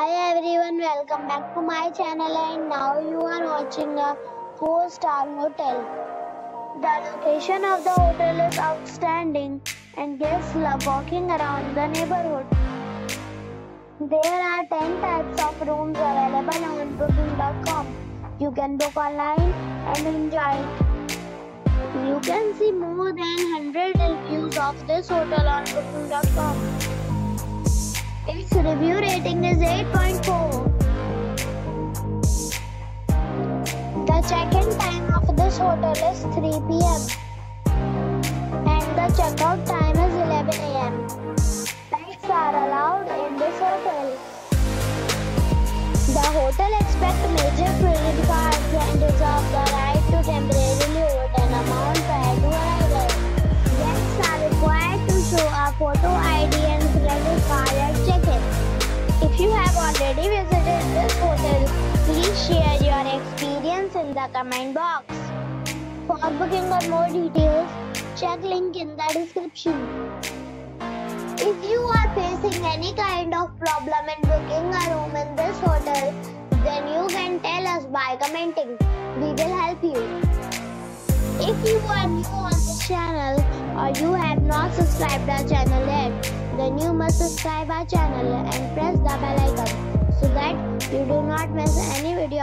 Hi everyone, welcome back to my channel, and now you are watching a 4-star hotel. The location of the hotel is outstanding and guests love walking around the neighborhood. There are 10 types of rooms available on Booking.com. You can book online and enjoy it. You can see more than 100 reviews of this hotel on Booking.com. Its review rating is 8.4. The check-in time of this hotel is 3 PM and the check-out time is 11 AM. Pets are allowed in this hotel. The hotel expects major credit cards and reserves the right to temporarily hold an amount prior to arrival. Guests are required to show a photo ID and credit card at check-in. If you have already visited this hotel, please share your experience in the comment box. For booking or more details, check link in the description. If you are facing any kind of problem in booking a room in this hotel, then you can tell us by commenting. We will help you. If you are new on this channel or you have not subscribed our channel yet, then you must subscribe our channel and press the bell icon so that you do not miss any video